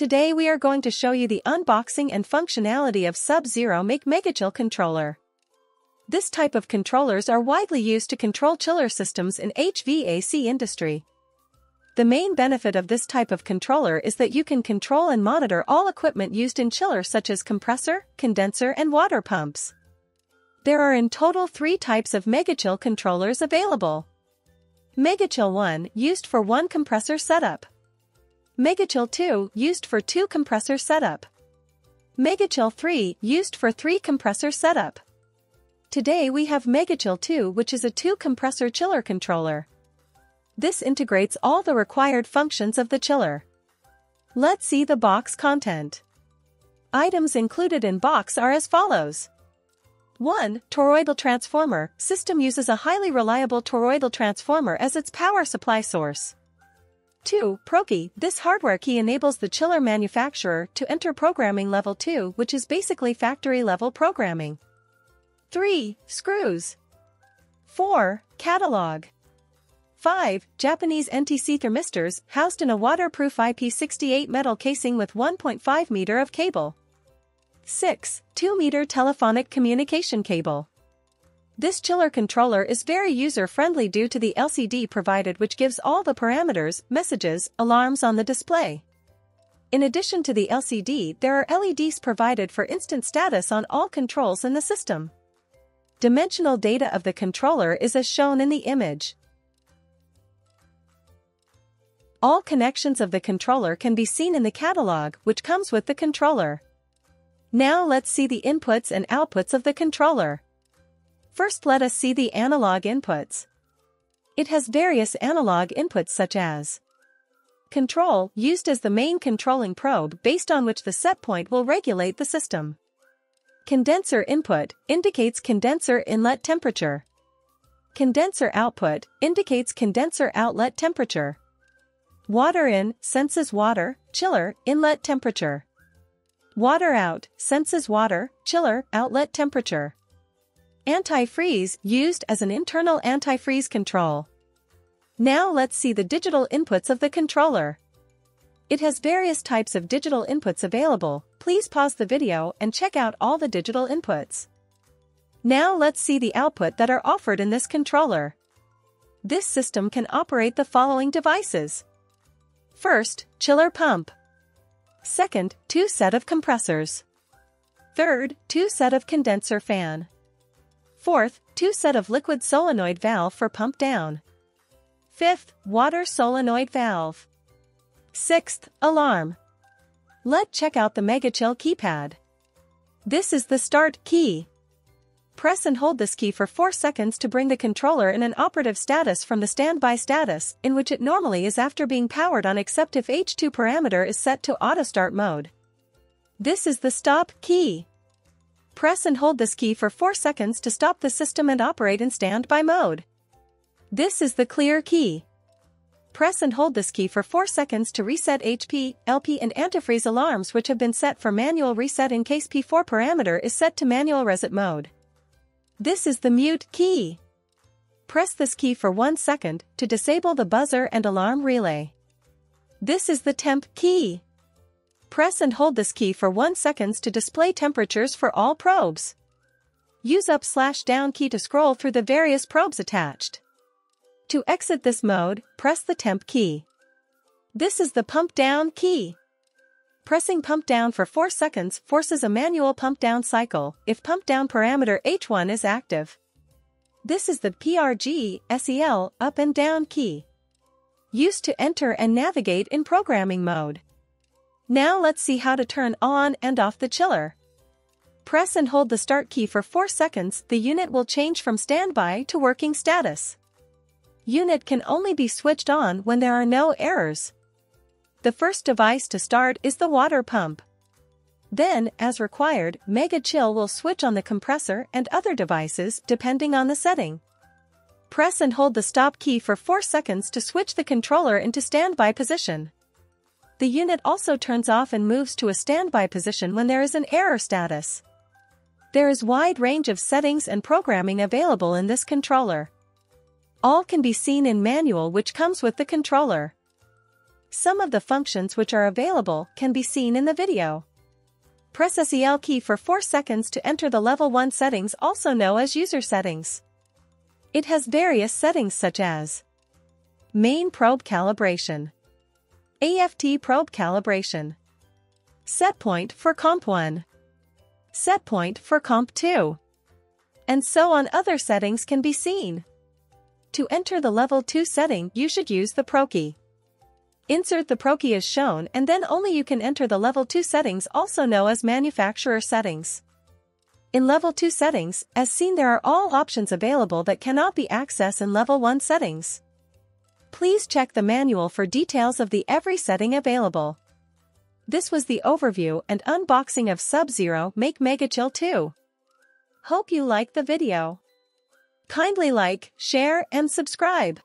Today we are going to show you the unboxing and functionality of Sub-Zero Mega Chill controller. This type of controllers are widely used to control chiller systems in HVAC industry. The main benefit of this type of controller is that you can control and monitor all equipment used in chiller such as compressor, condenser and water pumps. There are in total 3 types of Mega Chill controllers available. Mega Chill 1 used for 1 compressor setup. Mega Chill 2 used for 2 compressor setup. Mega Chill 3 used for 3 compressor setup. Today we have Mega Chill 2, which is a 2 compressor chiller controller. This integrates all the required functions of the chiller. Let's see the box content. Items included in box are as follows. 1. Toroidal transformer. System uses a highly reliable toroidal transformer as its power supply source. 2. Prokey. This hardware key enables the chiller manufacturer to enter programming level 2, which is basically factory-level programming. 3. Screws. 4. Catalog. 5. Japanese NTC thermistors, housed in a waterproof IP68 metal casing with 1.5 meter of cable. 6. 2-meter telephonic communication cable. This chiller controller is very user-friendly due to the LCD provided, which gives all the parameters, messages, alarms on the display. In addition to the LCD, there are LEDs provided for instant status on all controls in the system. Dimensional data of the controller is as shown in the image. All connections of the controller can be seen in the catalog, which comes with the controller. Now let's see the inputs and outputs of the controller. First, let us see the analog inputs. It has various analog inputs such as control, used as the main controlling probe based on which the set point will regulate the system. Condenser input indicates condenser inlet temperature. Condenser output indicates condenser outlet temperature. Water in senses water, chiller, inlet temperature. Water out senses water, chiller, outlet temperature. Antifreeze, used as an internal antifreeze control. Now let's see the digital inputs of the controller. It has various types of digital inputs available. Please pause the video and check out all the digital inputs. Now let's see the output that are offered in this controller. This system can operate the following devices. First, chiller pump. Second, 2 set of compressors. Third, 2 set of condenser fan. Fourth, 2 set of liquid solenoid valve for pump down. Fifth, water solenoid valve. Sixth, alarm. Let's check out the Mega Chill keypad. This is the start key. Press and hold this key for 4 seconds to bring the controller in an operative status from the standby status, in which it normally is after being powered on, except if H2 parameter is set to auto start mode. This is the stop key. Press and hold this key for 4 seconds to stop the system and operate in standby mode. This is the clear key. Press and hold this key for 4 seconds to reset HP, LP and antifreeze alarms, which have been set for manual reset in case P4 parameter is set to manual reset mode. This is the mute key. Press this key for 1 second to disable the buzzer and alarm relay. This is the temp key. Press and hold this key for 1 seconds to display temperatures for all probes. Use up/down key to scroll through the various probes attached. To exit this mode, press the temp key. This is the pump down key. Pressing pump down for 4 seconds forces a manual pump down cycle if pump down parameter H1 is active. This is the PRG, SEL, up and down key. Used to enter and navigate in programming mode. Now let's see how to turn on and off the chiller. Press and hold the start key for 4 seconds. The unit will change from standby to working status. Unit can only be switched on when there are no errors. The first device to start is the water pump. Then, as required, Mega Chill will switch on the compressor and other devices depending on the setting. Press and hold the stop key for 4 seconds to switch the controller into standby position. The unit also turns off and moves to a standby position when there is an error status. There is a wide range of settings and programming available in this controller. All can be seen in manual, which comes with the controller. Some of the functions which are available can be seen in the video. Press SEL key for 4 seconds to enter the Level 1 settings, also known as User Settings. It has various settings such as Main Probe Calibration, AFT Probe Calibration, Setpoint for Comp 1, Setpoint for Comp 2, and so on. Other settings can be seen. To enter the Level 2 setting, you should use the Prokey. Insert the Prokey as shown, and then only you can enter the Level 2 settings, also known as Manufacturer Settings. In Level 2 settings, as seen, there are all options available that cannot be accessed in Level 1 settings. Please check the manual for details of every setting available. This was the overview and unboxing of Sub-Zero Make Mega Chill 2. Hope you liked the video. Kindly like, share, and subscribe.